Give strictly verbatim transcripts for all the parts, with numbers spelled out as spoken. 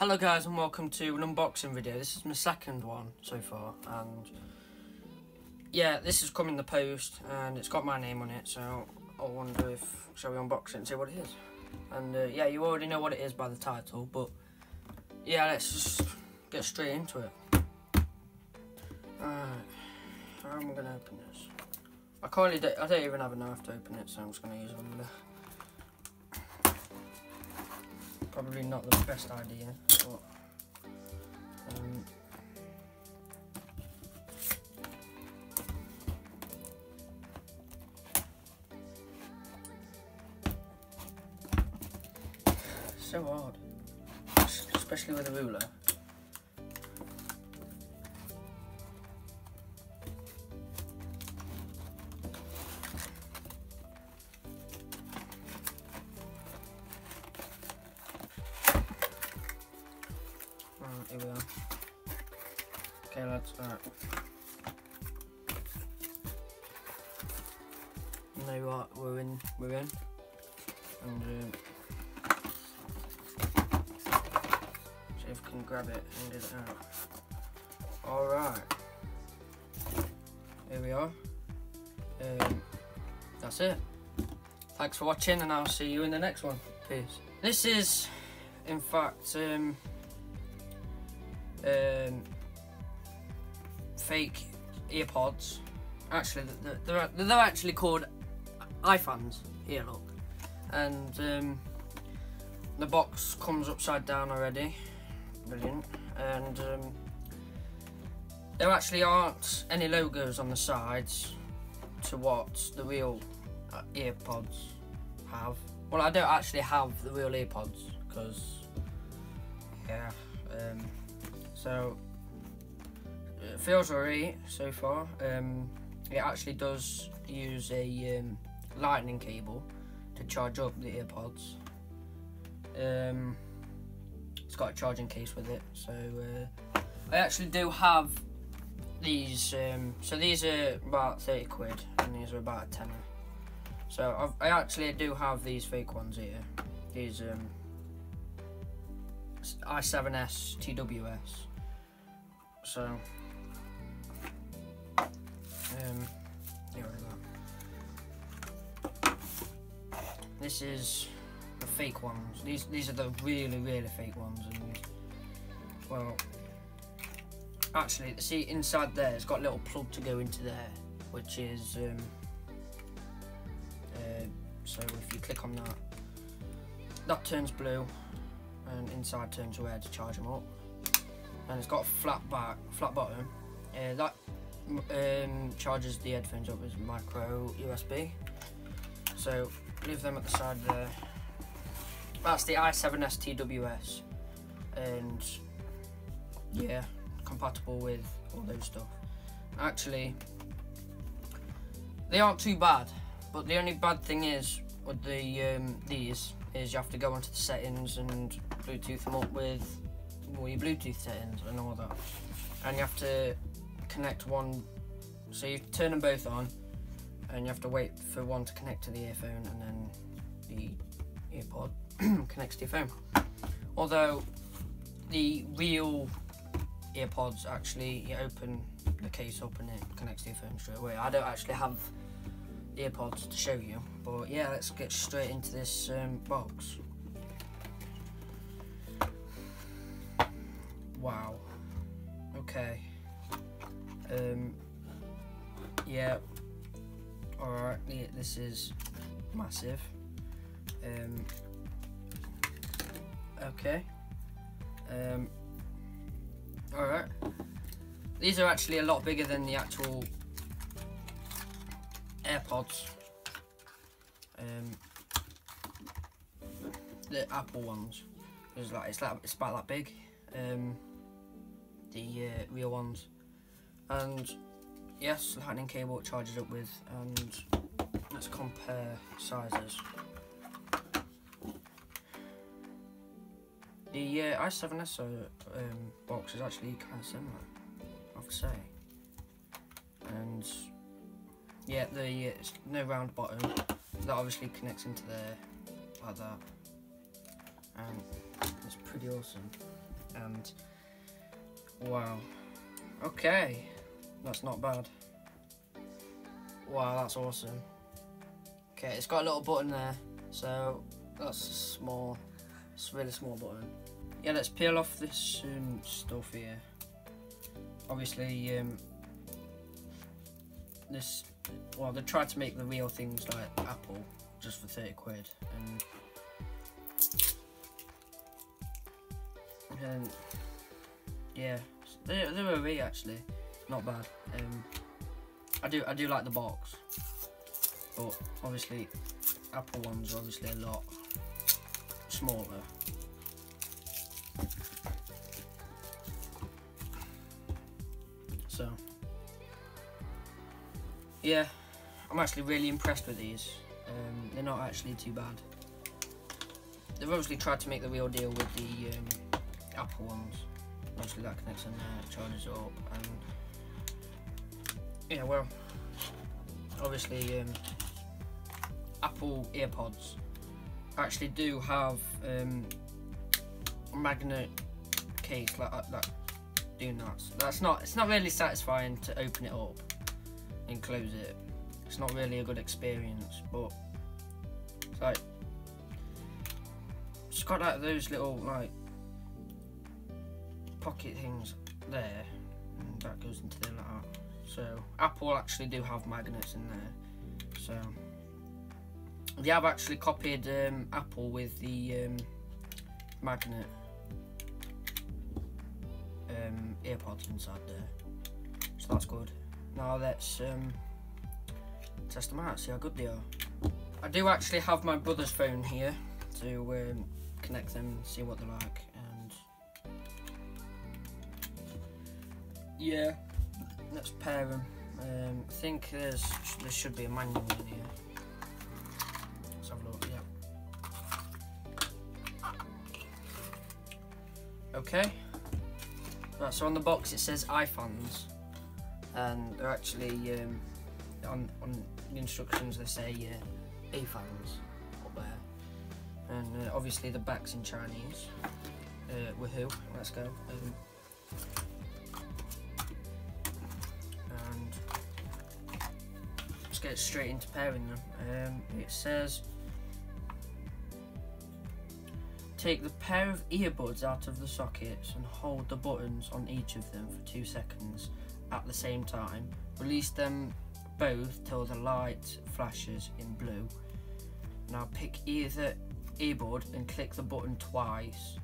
Hello guys and welcome to an unboxing video. This is my second one so far, and yeah, this has come in the post and it's got my name on it, so I wonder if shall we unbox it and see what it is. And uh, yeah, you already know what it is by the title, but yeah, let's just get straight into it. Alright, how am I going to open this? I can't really do, I don't even have a knife to open it, so I'm just going to use one of the... Probably not the best idea, but um, so hard, especially with a ruler. Right, here we are. Okay, lads, alright. Now what, we're in, we're in. And, um, see if we can grab it and get it out. Alright. Here we are. Um, that's it. Thanks for watching, and I'll see you in the next one. Peace. This is, in fact, um, Um, fake Airpods. Actually, they're, they're, they're actually called iFans. Here, look. And um, the box comes upside down already. Brilliant. And um, there actually aren't any logos on the sides to what the real Airpods have. Well, I don't actually have the real Airpods because, yeah. Um, So, it feels alright so far. Um, it actually does use a um, lightning cable to charge up the AirPods. Um, it's got a charging case with it. So, uh, I actually do have these. Um, so, these are about thirty quid and these are about a tenner. So, I've, I actually do have these fake ones here. These um, i seven s T W S. So, um, here we go. This is the fake ones. These these are the really really fake ones. And well, actually, see inside there, it's got a little plug to go into there, which is um, uh, so if you click on that, that turns blue, and inside turns red to charge them up. And it's got a flat back, flat bottom. Uh, that um, charges the headphones up with micro U S B. So leave them at the side there. That's the i seven s T W S, and yeah, compatible with all those stuff. Actually, they aren't too bad, but the only bad thing is with the um, these is you have to go onto the settings and Bluetooth them up with all your Bluetooth settings and all that, and you have to connect one, so you turn them both on and you have to wait for one to connect to the earphone and then the AirPod connects to your phone. Although the real AirPods, actually you open the case up and it connects to your phone straight away. I don't actually have AirPods to show you, but yeah, let's get straight into this um, box. Wow. Okay. Um. Yeah. All right. Yeah, this is massive. Um. Okay. Um. All right. These are actually a lot bigger than the actual AirPods, um, the Apple ones. It's like it's like it's about that big. Um, the uh, real ones, and yes, the lightning cable it charges up with. And let's compare sizes. The uh, i seven s um, box is actually kind of similar, I have to say, and. Yeah, the uh, it's no round bottom. That obviously connects into there like that, and it's pretty awesome. and wow, okay, that's not bad. Wow, that's awesome. Okay, it's got a little button there, so that's a small, it's a really small button. Yeah, let's peel off this um, stuff here. Obviously, um, this, well, they tried to make the real things like Apple just for thirty quid. And, and yeah, they, they were really actually, not bad. Um, I do I do like the box, but obviously Apple ones are obviously a lot smaller. So yeah, I'm actually really impressed with these. Um, they're not actually too bad. They've obviously tried to make the real deal with the um, Apple ones. Mostly that connects in there, charges it up, and yeah, well, obviously, um, Apple AirPods actually do have um, a magnet case like that, like doing that. So that's not, it's not really satisfying to open it up and close it. It's not really a good experience, but it's like, it's got like those little like pocket things there, and that goes into there like that. So Apple actually do have magnets in there. So they have actually copied um, Apple with the um, magnet um, AirPods inside there. So that's good. Now let's um, test them out, see how good they are. I do actually have my brother's phone here to um, connect them and see what they're like. And yeah. Let's pair them. Um, I think there's there should be a manual in here. Let's have a look. Yeah. Okay. Right. So on the box it says iFans, and they're actually um, on on the instructions they say uh, iFans up there, and uh, obviously the back's in Chinese. Uh, woohoo! Let's go. Um, Get straight into pairing them. Um, it says take the pair of earbuds out of the sockets and hold the buttons on each of them for two seconds at the same time. Release them both till the light flashes in blue. Now pick either earbud and click the button twice.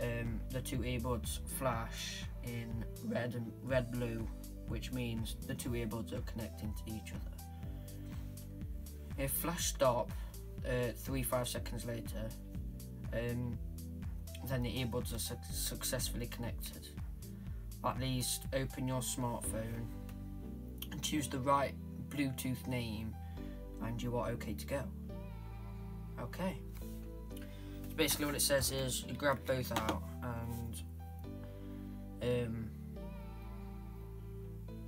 Um, the two earbuds flash in red and red blue, which means the two earbuds are connecting to each other. If flash stop uh, three five seconds later, um, then the earbuds are su successfully connected. At least open your smartphone and choose the right Bluetooth name, and you are okay to go. Okay. So basically, what it says is you grab both out and um,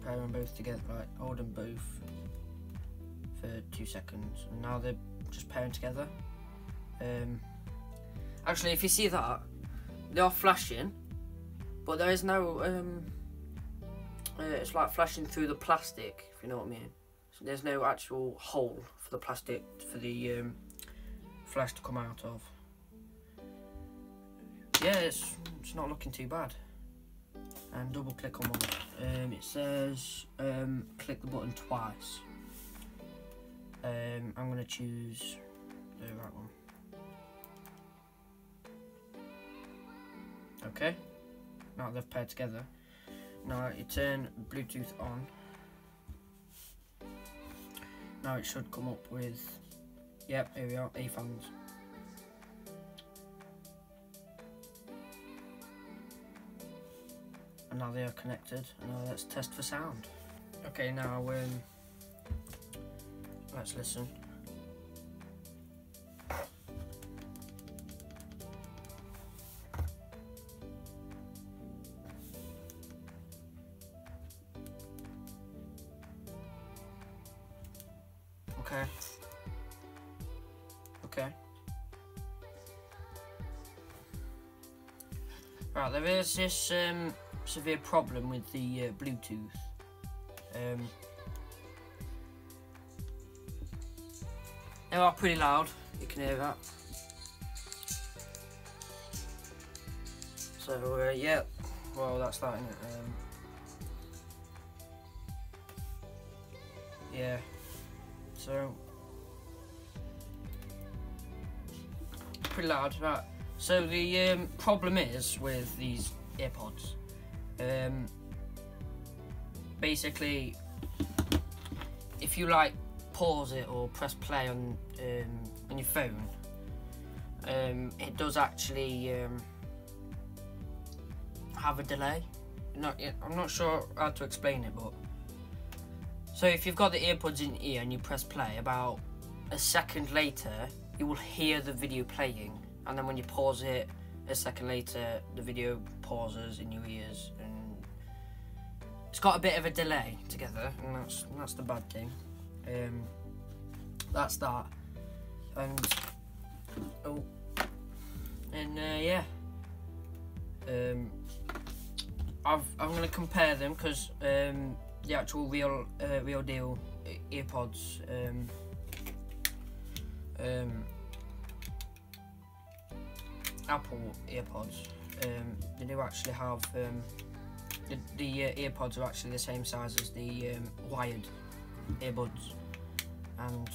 pair them both together. Like hold them both for two seconds, and now they're just pairing together. Um, actually, if you see that, they are flashing, but there is no. Um, uh, it's like flashing through the plastic, if you know what I mean. So there's no actual hole for the plastic for the um, flash to come out of. Yeah, it's it's not looking too bad. And double click on one. Um, it says um, click the button twice. Um, I'm going to choose the right one. Okay, now they've paired together. Now you turn Bluetooth on. Now it should come up with, yep, here we are, iFans. And now they are connected. And now let's test for sound. Okay, now we're um, let's listen. Okay. Okay. about. There is this um, severe problem with the uh, Bluetooth. Um, they are pretty loud, you can hear that. So uh, yeah, well that's that, isn't it? Um, yeah, so pretty loud, right? So the um, problem is with these AirPods, um, basically if you like pause it or press play on um, on your phone, um, it does actually um, have a delay. Not yet, I'm not sure how to explain it, but so if you've got the AirPods in ear and you press play, about a second later you will hear the video playing, and then when you pause it a second later the video pauses in your ears, and it's got a bit of a delay together, and that's that's the bad thing. Um, that's that, and oh, and uh, yeah, um, I've, I'm going to compare them, because um, the actual real uh, real deal AirPods. Um, um, Apple AirPods, um, they do actually have, um, the, the uh, AirPods are actually the same size as the um, wired earbuds, and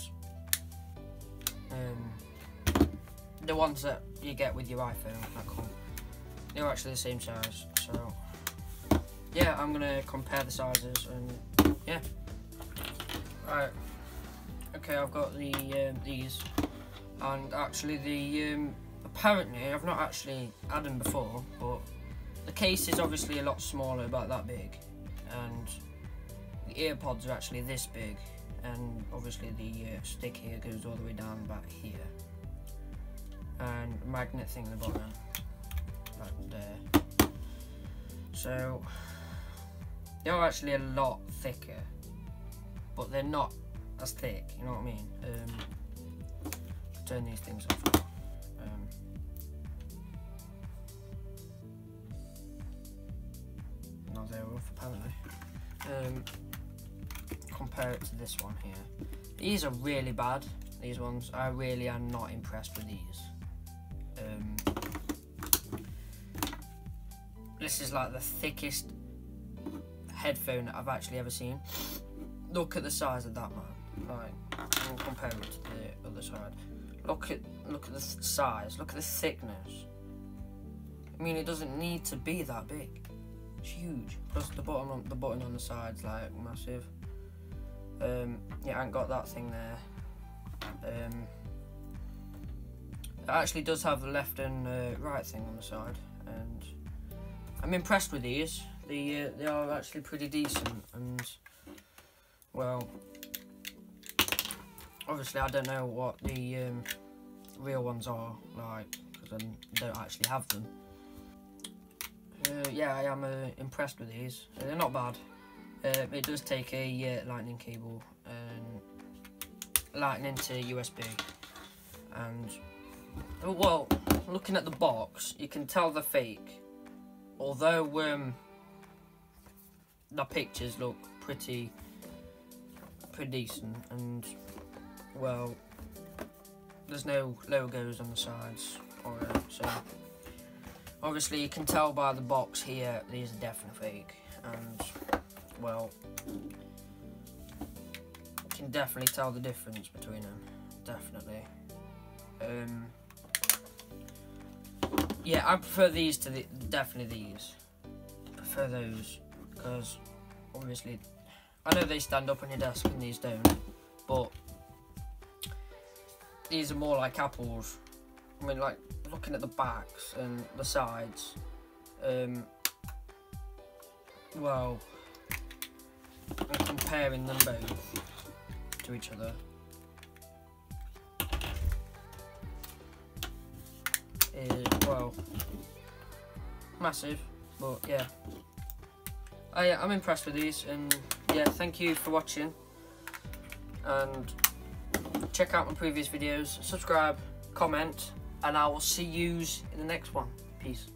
um, the ones that you get with your iPhone, that come, they're actually the same size. So yeah, I'm going to compare the sizes, and yeah. Right, okay, I've got the um, these, and actually the um, apparently, I've not actually had them before, but the case is obviously a lot smaller, about that big, and the AirPods are actually this big, and obviously the uh, stick here goes all the way down back here, and the magnet thing in the bottom, back there. So they are actually a lot thicker, but they're not as thick, you know what I mean? Um, turn these things off. Apparently, um, compare it to this one here. These are really bad. These ones, I really am not impressed with these. Um, this is like the thickest headphone that I've actually ever seen. Look at the size of that, man. Like, and compare it to the other side. Look at look at the size. Look at the thickness. I mean, it doesn't need to be that big. Huge, plus the button on the button on the side's like massive. Um yeah, I ain't got that thing there. Um it actually does have the left and uh, right thing on the side, and I'm impressed with these. The uh, they are actually pretty decent, and well, obviously I don't know what the um, real ones are like, because I don't actually have them. Uh, yeah, I am uh, impressed with these. Uh, they're not bad. Uh, it does take a uh, lightning cable, and lightning to U S B. And well, looking at the box, you can tell they're fake. Although um, the pictures look pretty, pretty decent, and well, there's no logos on the sides, or uh, so. Obviously, you can tell by the box here, these are definitely fake, and well, you can definitely tell the difference between them, definitely. Um, yeah, I prefer these to the, definitely these, I prefer those, because obviously, I know they stand up on your desk and these don't, but these are more like apples. I mean, like, looking at the backs and the sides, um, well, and comparing them both to each other, is, well, massive, but yeah, I, I'm impressed with these, and yeah, thank you for watching, and check out my previous videos, subscribe, comment, and I will see yous in the next one. Peace.